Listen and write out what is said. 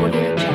Audio.